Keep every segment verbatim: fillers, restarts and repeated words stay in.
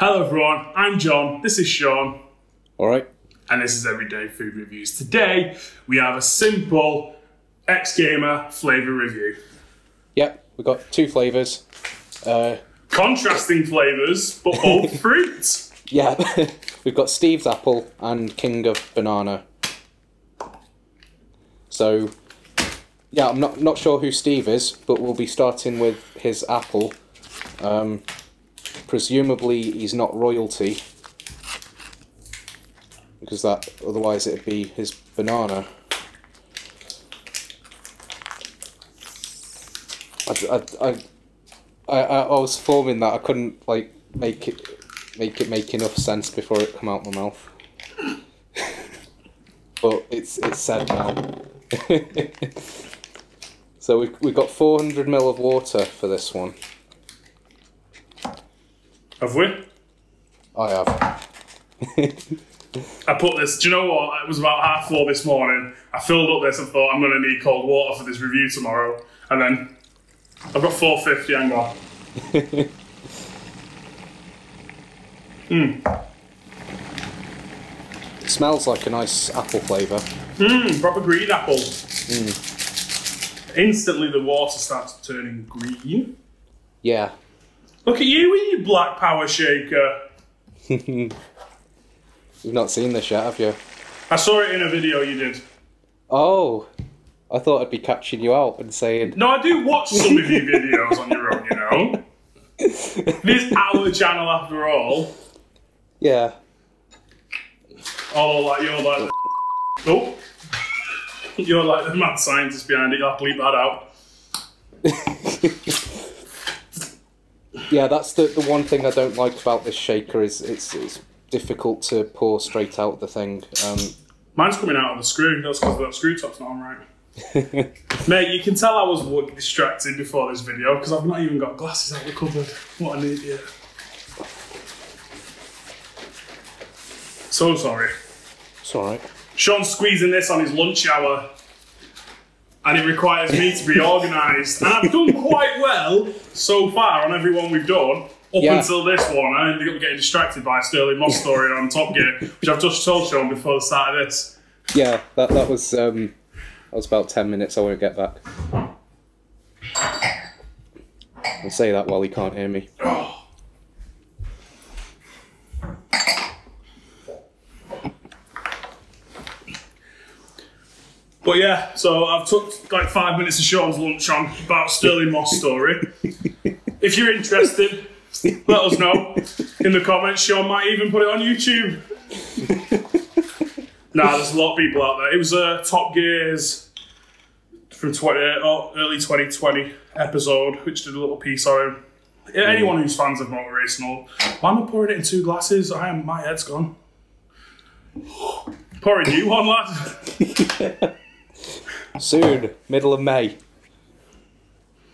Hello everyone, I'm John, this is Sean. Alright. And this is Everyday Food Reviews. Today, we have a simple X Gamer flavour review. Yep, we've got two flavours. Uh, Contrasting flavours, but all fruit. Yeah, we've got Steve's Apple and King of Banana. So, yeah, I'm not, not sure who Steve is, but we'll be starting with his apple. Um, presumably he's not royalty, because that otherwise it'd be his banana. I, I, I, I was forming that, I couldn't like make it make it make enough sense before it come out my mouth. But it's it's said now. So we've, we've got four hundred mil of water for this one. Have we? I have. I put this, do you know what, it was about half four this morning, I filled up this and thought I'm going to need cold water for this review tomorrow, and then I've got four fifty, hang on. Mm. It smells like a nice apple flavour. Mmm, proper green apple. Mm. Instantly the water starts turning green. Yeah. Look at you with your black power shaker. You've not seen this yet, have you? I saw it in a video you did. Oh, I thought I'd be catching you out and saying... No, I do watch some of your videos on your own, you know. This is our channel after all. Yeah. Oh, like you're like the... Oh. You're like the mad scientist behind it, you'll have to leave that out. Yeah, that's the, the one thing I don't like about this shaker is it's, it's difficult to pour straight out the thing. Um, Mine's coming out of the screw. That's because that screw top's not on right. Mate, you can tell I was distracted before this video because I've not even got glasses out of the cupboard. What an idiot. So sorry. It's alright. Sean's squeezing this on his lunch hour. And it requires me to be organised. And I've done quite well so far on every one we've done, up yeah. until this one. I ended up getting distracted by a Sterling Moss story on Top Gear, which I've just told Sean before the start of this. Yeah, that, that was um, that was about ten minutes, I won't get back. I'll say that while he can't hear me. Oh. But yeah, so I've took like five minutes of Sean's lunch on about Sterling Moss story. If you're interested, let us know in the comments. Sean might even put it on YouTube. Nah, there's a lot of people out there. It was a uh, Top Gear's from twenty, oh, early twenty twenty episode, which did a little piece on him. Anyone who's fans of motor racing, all, why am I pouring it in two glasses? I am. My head's gone. Pour a new one, lad. Soon, middle of May.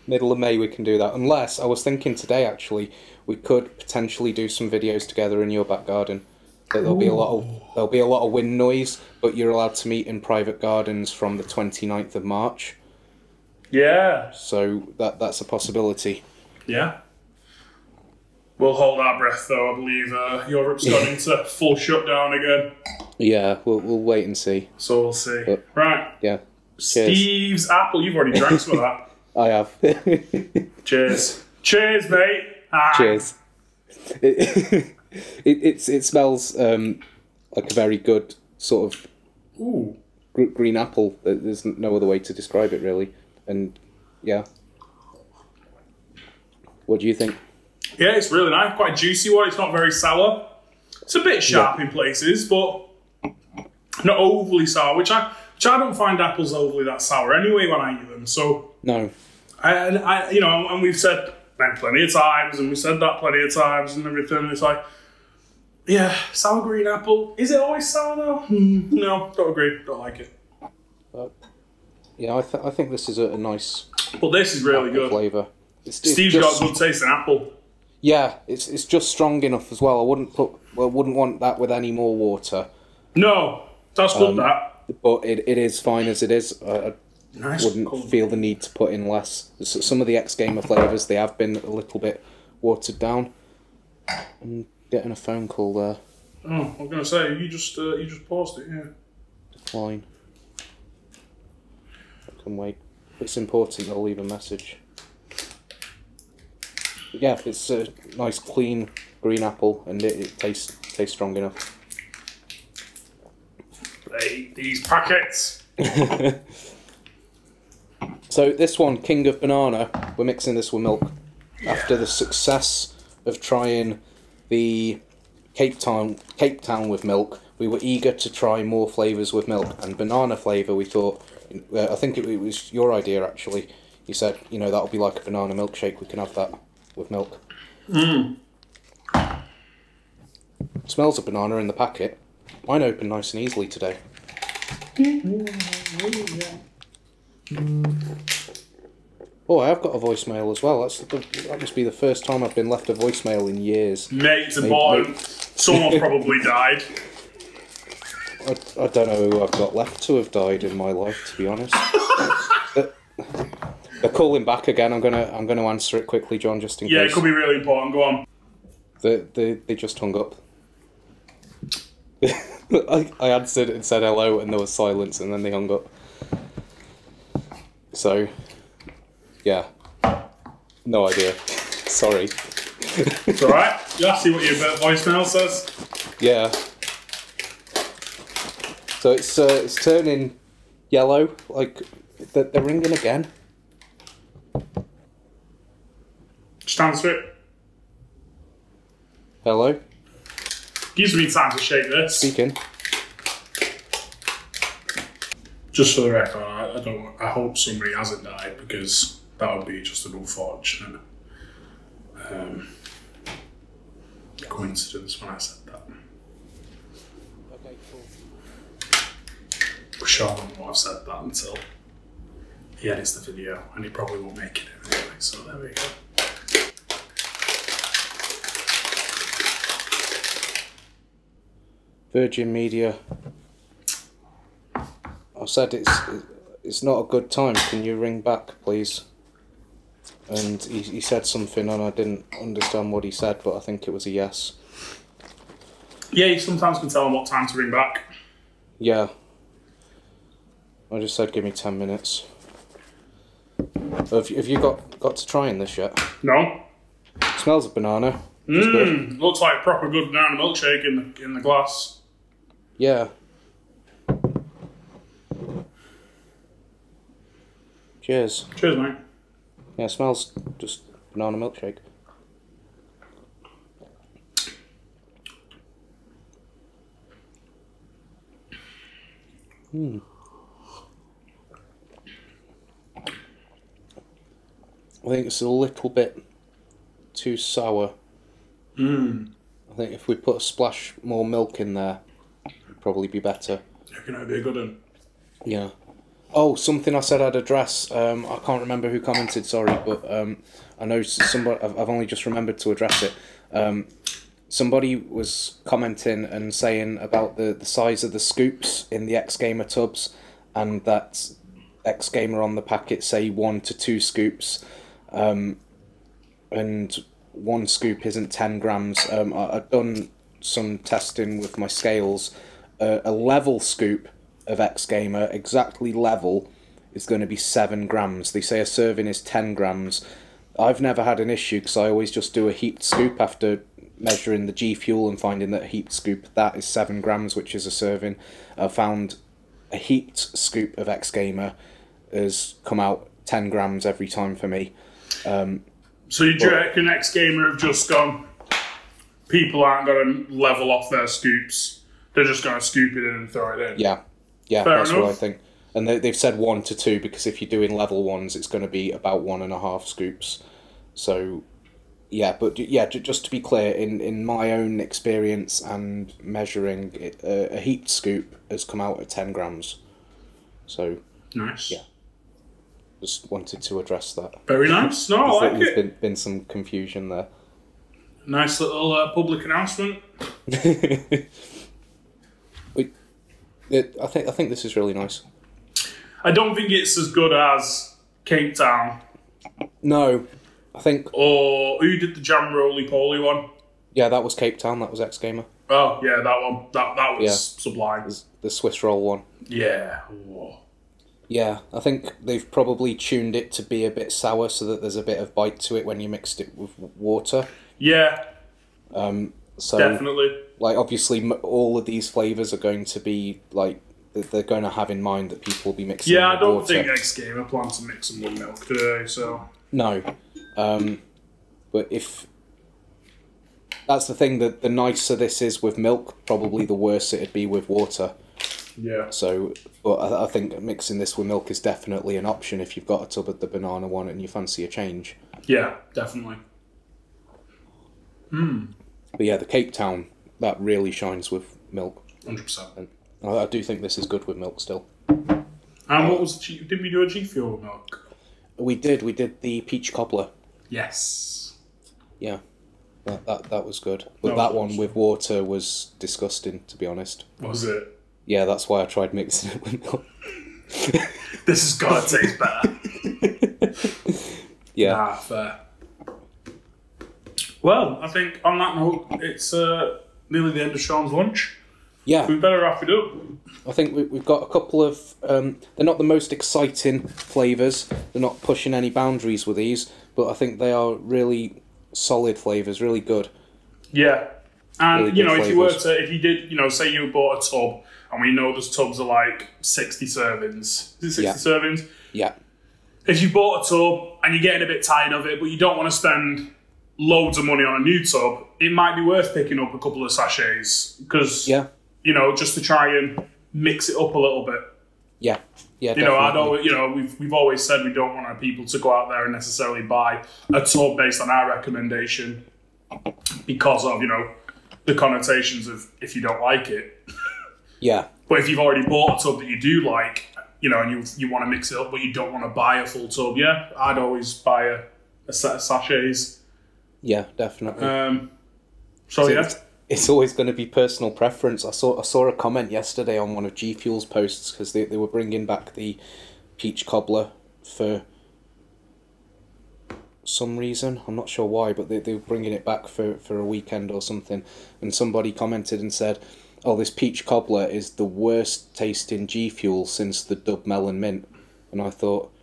Middle of May we can do that. Unless, I was thinking today actually, we could potentially do some videos together in your back garden. That there'll Ooh. be a lot of there'll be a lot of wind noise, but you're allowed to meet in private gardens from the twenty-ninth of March. Yeah. So that that's a possibility. Yeah. We'll hold our breath though. I believe uh, Europe's gone into full shutdown again. Yeah, we'll we'll wait and see. So we'll see. But, right. Yeah. Cheers. Steve's Apple, you've already drank some of that. I have. Cheers. Cheers, mate. Ah. Cheers. It, it, it's, it smells um, like a very good sort of Ooh. green apple. There's no other way to describe it, really. And, yeah. What do you think? Yeah, it's really nice. Quite a juicy one. It's not very sour. It's a bit sharp yeah. in places, but not overly sour, which I... Which I don't find apples overly that sour anyway when I eat them, so... No. And, I, you know, and we've said that plenty of times, and we've said that plenty of times, and everything, and it's like... Yeah, sour green apple. Is it always sour, though? Mm, no, don't agree. Don't like it. But, yeah, I, th I think this is a, a nice... But this is really good. Flavour. It's, it's Steve's just, got a good taste in apple. Yeah, it's it's just strong enough as well. I wouldn't put... Well, I wouldn't want that with any more water. No, that's good, um, that. But it, it is fine as it is. I nice wouldn't cold. feel the need to put in less. Some of the X Gamer flavours, they have been a little bit watered down. And Getting a phone call there. Oh, I was going to say, you just uh, you just paused it, yeah. Decline. I can wait. If it's important, I'll leave a message. But yeah, it's a nice, clean green apple, and it, it tastes tastes strong enough. They eat these packets. So this one, King of Banana, we're mixing this with milk. Yeah. After the success of trying the Cape Town, Cape Town with milk, we were eager to try more flavours with milk, and banana flavour we thought, uh, I think it, it was your idea actually, you said, you know, that'll be like a banana milkshake, we can have that with milk. Mmm. Smells of banana in the packet. Mine opened nice and easily today. Oh, I have got a voicemail as well. That's the, that must be the first time I've been left a voicemail in years. Mate, the bottom. Someone probably died. I, I don't know who I've got left to have died in my life, to be honest. They're calling back again. I'm gonna I'm gonna answer it quickly, John, just in yeah, case. Yeah, it could be really important. Go on. The, the, they just hung up. I, I answered and said hello, and there was silence, and then they hung up. So, yeah, no idea. Sorry. It's all right. You see what your voicemail says. Yeah. So it's uh, it's turning yellow. Like they're, they're ringing again. Just answer it. Hello. Gives me time to shake this. Speaking. Just for the record, I don't. I hope somebody hasn't died because that would be just an unfortunate um, coincidence when I said that. Okay, cool. Sean wouldn't have said that until he edits the video, and he probably won't make it anyway. So there we go. Virgin Media. I said it's it's not a good time. Can you ring back, please? And he, he said something, and I didn't understand what he said, but I think it was a yes. Yeah, you sometimes can tell them what time to ring back. Yeah. I just said, give me ten minutes. Have you, have you got got to trying this yet? No. It smells of banana. Mmm. Looks like proper good banana milkshake in the in the glass. Yeah. Cheers. Cheers, mate. Yeah, it smells just banana milkshake. Hmm. I think it's a little bit too sour. Hmm. I think if we put a splash more milk in there, it'd probably be better. I reckon that'd be a good one. Yeah. Oh, something I said I'd address. Um, I can't remember who commented. Sorry, but um, I know somebody. I've, I've only just remembered to address it. Um, somebody was commenting and saying about the the size of the scoops in the X Gamer tubs, and that X Gamer on the packet say one to two scoops, um, and one scoop isn't ten grams. Um, I, I've done some testing with my scales. Uh, a level scoop of X Gamer, exactly level, is going to be seven grams. They say a serving is ten grams. I've never had an issue because I always just do a heaped scoop after measuring the G Fuel and finding that a heaped scoop, that is seven grams, which is a serving. I found a heaped scoop of X Gamer has come out ten grams every time for me. Um, so you do reckon X Gamer have just gone, people aren't going to level off their scoops. They're just going to scoop it in and throw it in. Yeah. Yeah, fair that's enough. What I think. And they, they've said one to two because if you're doing level ones, it's going to be about one and a half scoops. So, yeah, but yeah, just to be clear, in, in my own experience and measuring, it, uh, a heaped scoop has come out at ten grams. So, nice. Yeah, just wanted to address that. Very nice. No, I like it. There's been, been some confusion there. Nice little uh, public announcement. It, I think I think this is really nice. I don't think it's as good as Cape Town. No, I think. Or who did the Jam Roly Poly one? Yeah, that was Cape Town. That was X Gamer. Oh yeah, that one. That that was yeah. sublime. The Swiss Roll one. Yeah. Whoa. Yeah, I think they've probably tuned it to be a bit sour so that there's a bit of bite to it when you mixed it with water. Yeah. Um. So definitely. Like, obviously, all of these flavors are going to be like they're going to have in mind that people will be mixing. Yeah, with I don't water. think X Gamer plans to mix them with milk today. So no. Um. But if. That's the thing, that the nicer this is with milk, probably the worse it'd be with water. Yeah. So, but I, I think mixing this with milk is definitely an option if you've got a tub of the banana one and you fancy a change. Yeah, definitely. Mm. But yeah, the Cape Town, that really shines with milk. one hundred percent. And I, I do think this is good with milk still. And what was, the, did we do a G Fuel with milk? We did, we did the peach cobbler. Yes. Yeah. That, that that was good, but that, that one awesome. with water was disgusting, to be honest. Was it? Yeah, that's why I tried mixing it with milk. This has got to taste better. Yeah. Nah, fair. Well, I think on that note, it's uh, nearly the end of Sean's lunch. Yeah. We better wrap it up. I think we, we've got a couple of... Um, they're not the most exciting flavours. They're not pushing any boundaries with these, but I think they are really... solid flavours, really good. Yeah, and really you know, if you were to, if you did, you know, say you bought a tub, and we know those tubs are like sixty servings. Is it sixty yeah. servings? Yeah. If you bought a tub and you're getting a bit tired of it, but you don't want to spend loads of money on a new tub, it might be worth picking up a couple of sachets because yeah, you know, just to try and mix it up a little bit. Yeah. Yeah, you know, I don't. You know, we've we've always said we don't want our people to go out there and necessarily buy a tub based on our recommendation because of, you know, the connotations of if you don't like it. Yeah. But if you've already bought a tub that you do like, you know, and you you want to mix it up, but you don't want to buy a full tub, yeah, I'd always buy a, a set of sachets. Yeah, definitely. Um. So yeah. It's always going to be personal preference. I saw I saw a comment yesterday on one of G Fuel's posts because they, they were bringing back the peach cobbler for some reason. I'm not sure why, but they, they were bringing it back for, for a weekend or something. And somebody commented and said, oh, this peach cobbler is the worst tasting G Fuel since the Dub Melon Mint. And I thought,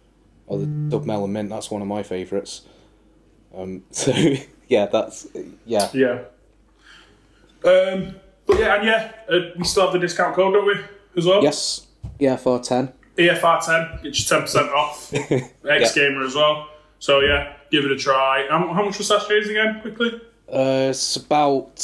oh, the mm. Dub Melon Mint, that's one of my favourites. Um, so, yeah, that's... Yeah. Yeah. Um, but yeah, and yeah, uh, we still have the discount code, don't we, as well? Yes, E F R ten. E F R ten, get your ten percent off. X Gamer yeah. as well. So yeah, give it a try. How, how much was sachets again, quickly? Uh, it's about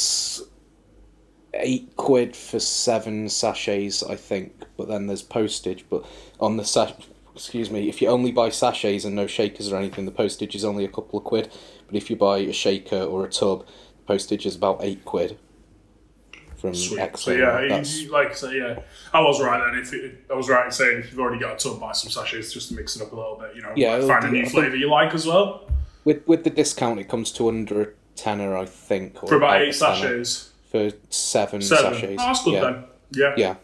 eight quid for seven sachets, I think. But then there's postage. But on the sach, excuse me, if you only buy sachets and no shakers or anything, the postage is only a couple of quid. But if you buy a shaker or a tub, the postage is about eight quid. From Sweet. So yeah, you, like I say, yeah, I was right then. If it, I was right in saying if you've already got a tub, buy some sachets just to mix it up a little bit. You know, yeah, like find a new flavour you like as well. With with the discount, it comes to under a tenner, I think, or for about, about eight sachets. For seven, seven. sachets. Oh, that's good yeah. then. Yeah. yeah,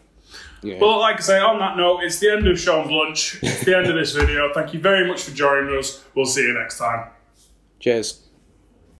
yeah. Well, like I say, on that note, it's the end of Sean's lunch. It's the end of this video. Thank you very much for joining us. We'll see you next time. Cheers.